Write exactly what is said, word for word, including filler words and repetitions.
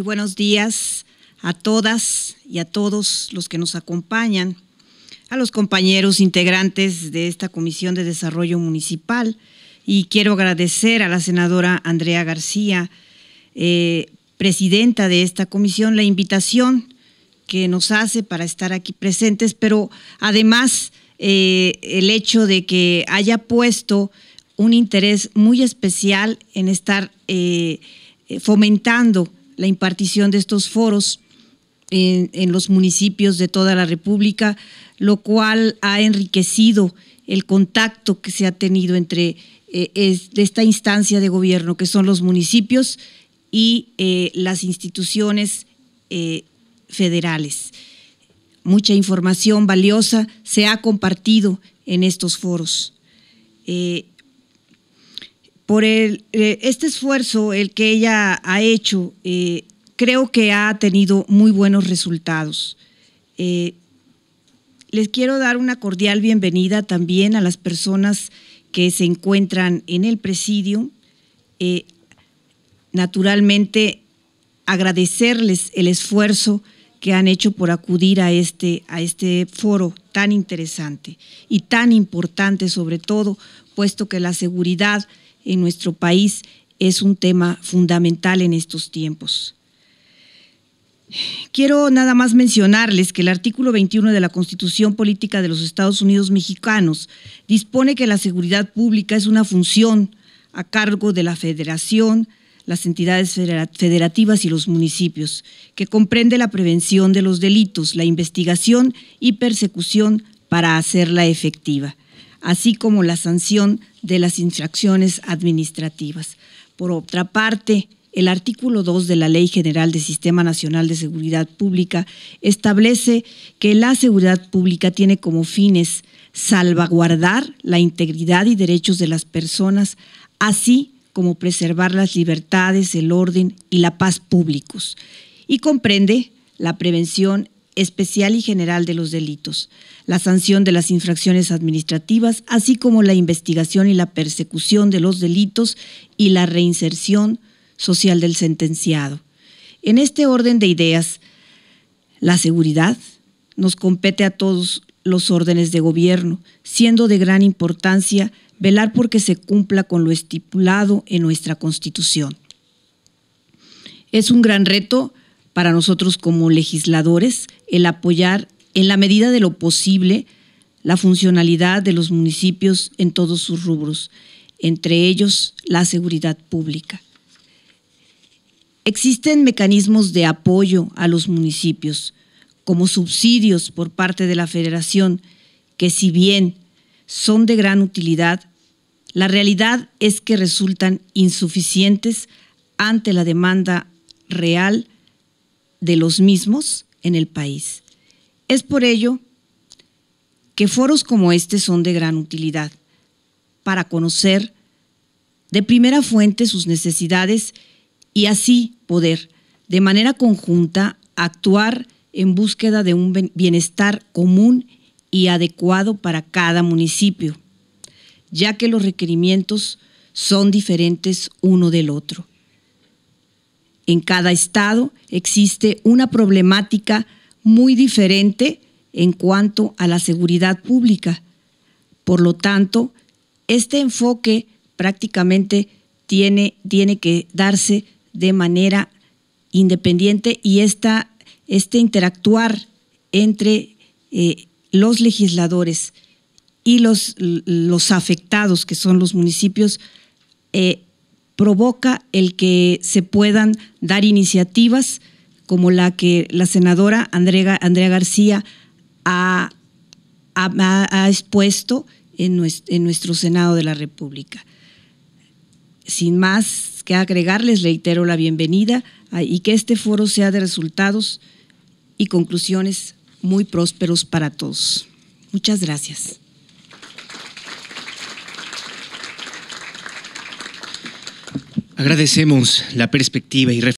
Muy buenos días a todas y a todos los que nos acompañan, a los compañeros integrantes de esta Comisión de Desarrollo Municipal, y quiero agradecer a la senadora Andrea García, eh, presidenta de esta comisión, la invitación que nos hace para estar aquí presentes, pero además eh, el hecho de que haya puesto un interés muy especial en estar eh, fomentando la impartición de estos foros en, en los municipios de toda la República, lo cual ha enriquecido el contacto que se ha tenido entre eh, es, de esta instancia de gobierno, que son los municipios, y eh, las instituciones eh, federales. Mucha información valiosa se ha compartido en estos foros. Eh, Por el, este esfuerzo, el que ella ha hecho, eh, creo que ha tenido muy buenos resultados. Eh, les quiero dar una cordial bienvenida también a las personas que se encuentran en el presidio. Eh, naturalmente, agradecerles el esfuerzo que han hecho por acudir a este, a este foro tan interesante y tan importante, sobre todo, puesto que la seguridad en nuestro país es un tema fundamental en estos tiempos. Quiero nada más mencionarles que el artículo veintiuno de la Constitución Política de los Estados Unidos Mexicanos dispone que la seguridad pública es una función a cargo de la Federación, las entidades federativas y los municipios, que comprende la prevención de los delitos, la investigación y persecución para hacerla efectiva, así como la sanción de las infracciones administrativas. Por otra parte, el artículo dos de la Ley General del Sistema Nacional de Seguridad Pública establece que la seguridad pública tiene como fines salvaguardar la integridad y derechos de las personas, así como preservar las libertades, el orden y la paz públicos, y comprende la prevención especial y general de los delitos, la sanción de las infracciones administrativas, así como la investigación y la persecución de los delitos y la reinserción social del sentenciado. En este orden de ideas, la seguridad nos compete a todos los órdenes de gobierno, siendo de gran importancia velar porque se cumpla con lo estipulado en nuestra Constitución. Es un gran reto para nosotros como legisladores el apoyar en la medida de lo posible la funcionalidad de los municipios en todos sus rubros, entre ellos la seguridad pública. Existen mecanismos de apoyo a los municipios, como subsidios por parte de la Federación, que si bien son de gran utilidad, la realidad es que resultan insuficientes ante la demanda real de los mismos en el país. Es por ello que foros como este son de gran utilidad para conocer de primera fuente sus necesidades y así poder, de manera conjunta, actuar en búsqueda de un bienestar común y adecuado para cada municipio, ya que los requerimientos son diferentes uno del otro. En cada estado existe una problemática muy diferente en cuanto a la seguridad pública. Por lo tanto, este enfoque prácticamente tiene, tiene que darse de manera independiente y esta, este interactuar entre eh, los legisladores y los, los afectados, que son los municipios, eh, provoca el que se puedan dar iniciativas como la que la senadora Andrea, Andrea García ha, ha, ha expuesto en nuestro, en nuestro Senado de la República. Sin más que agregar, les reitero la bienvenida y que este foro sea de resultados y conclusiones muy prósperos para todos. Muchas gracias. Agradecemos la perspectiva y referencia.